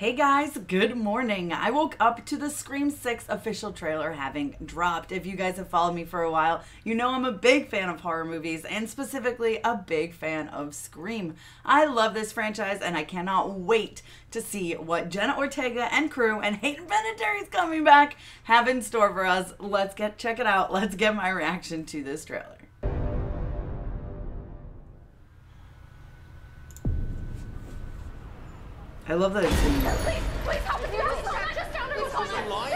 Hey guys, good morning. I woke up to the Scream 6 official trailer having dropped. If you guys have followed me for a while, you know I'm a big fan of horror movies and specifically a big fan of Scream. I love this franchise and I cannot wait to see what Jenna Ortega and crew and Hayden Panettiere's coming back have in store for us. Let's check it out. Let's get my reaction to this trailer. I love that. Please help us. You have someone just down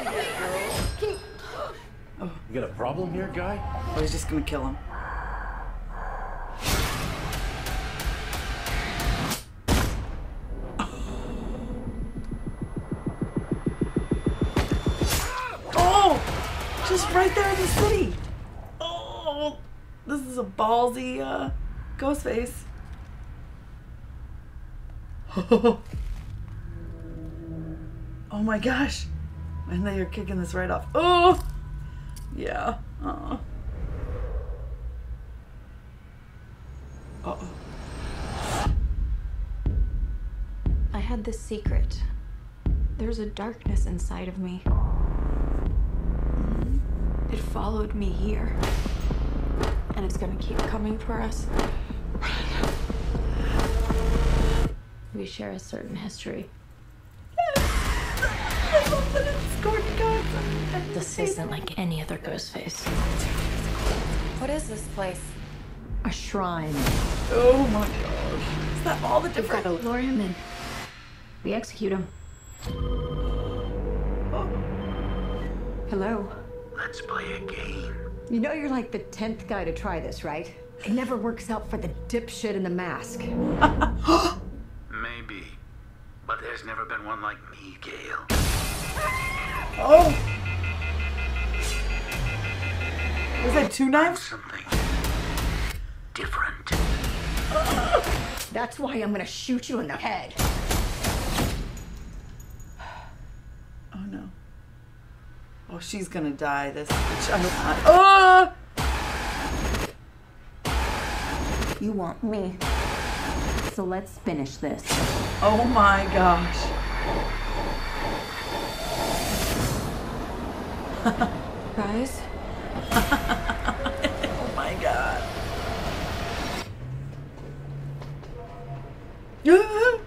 here. Please. Oh. You got a problem here, guy? I was just gonna kill him. Oh! Just right there in the city. Oh! This is a ballsy Ghostface. Oh. Oh my gosh, and they are kicking this right off. Oh, yeah. Uh-oh. Uh-oh. I had this secret. There's a darkness inside of me. It followed me here, and it's gonna keep coming for us. We share a certain history. This isn't like any other Ghostface. What is this place? A shrine. Oh my gosh. Is that all the different? We've got to lure him in. We execute him. Oh. Hello. Let's play a game. You know you're like the 10th guy to try this, right? It never works out for the dipshit in the mask. Maybe. But there's never been one like me, Gail. Oh! Was that two knives? Something different. That's why I'm gonna shoot you in the head. Oh no. Oh, she's gonna die, this bitch. I hope not. Oh! You want me. So let's finish this. Oh my gosh. Guys? Oh my god. Oh,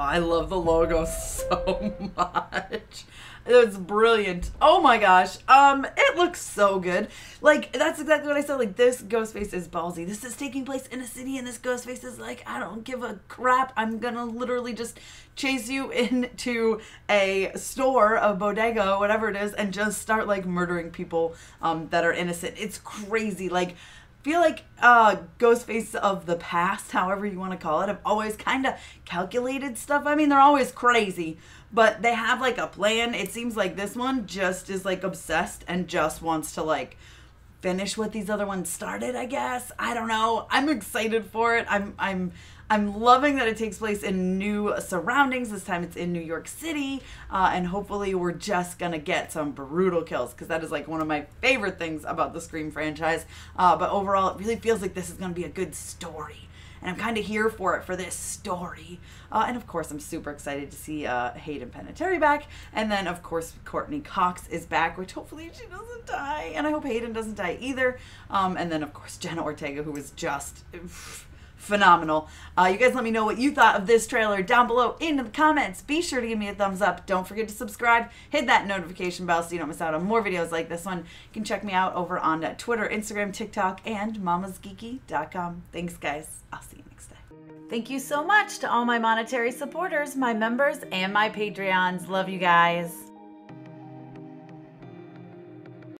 I love the logo so much. It's brilliant. Oh my gosh. It looks so good. Like, that's exactly what I said. Like, this Ghostface is ballsy. This is taking place in a city, and this Ghostface is like, I don't give a crap. I'm gonna literally just chase you into a store, a bodega, whatever it is, and just start like murdering people that are innocent. It's crazy. Like, feel like Ghostface of the past, however you want to call it, have always kind of calculated stuff. I mean, they're always crazy, but they have like a plan. It seems like this one just is like obsessed and just wants to like finish what these other ones started, I guess. I don't know. I'm excited for it. I'm loving that it takes place in new surroundings. This time it's in New York City, and hopefully we're just gonna get some brutal kills, because that is like one of my favorite things about the Scream franchise. But overall, it really feels like this is gonna be a good story, and I'm kind of here for it, for this story. And of course, I'm super excited to see Hayden Panettiere back, and then of course Courtney Cox is back, which hopefully she doesn't die, and I hope Hayden doesn't die either. And then of course Jenna Ortega, who was just phenomenal. You guys let me know what you thought of this trailer down below in the comments. Be sure to give me a thumbs up. Don't forget to subscribe. Hit that notification bell so you don't miss out on more videos like this one. You can check me out over on Twitter, Instagram, TikTok, and mamasgeeky.com. Thanks, guys. I'll see you next time. Thank you so much to all my monetary supporters, my members, and my Patreons. Love you guys.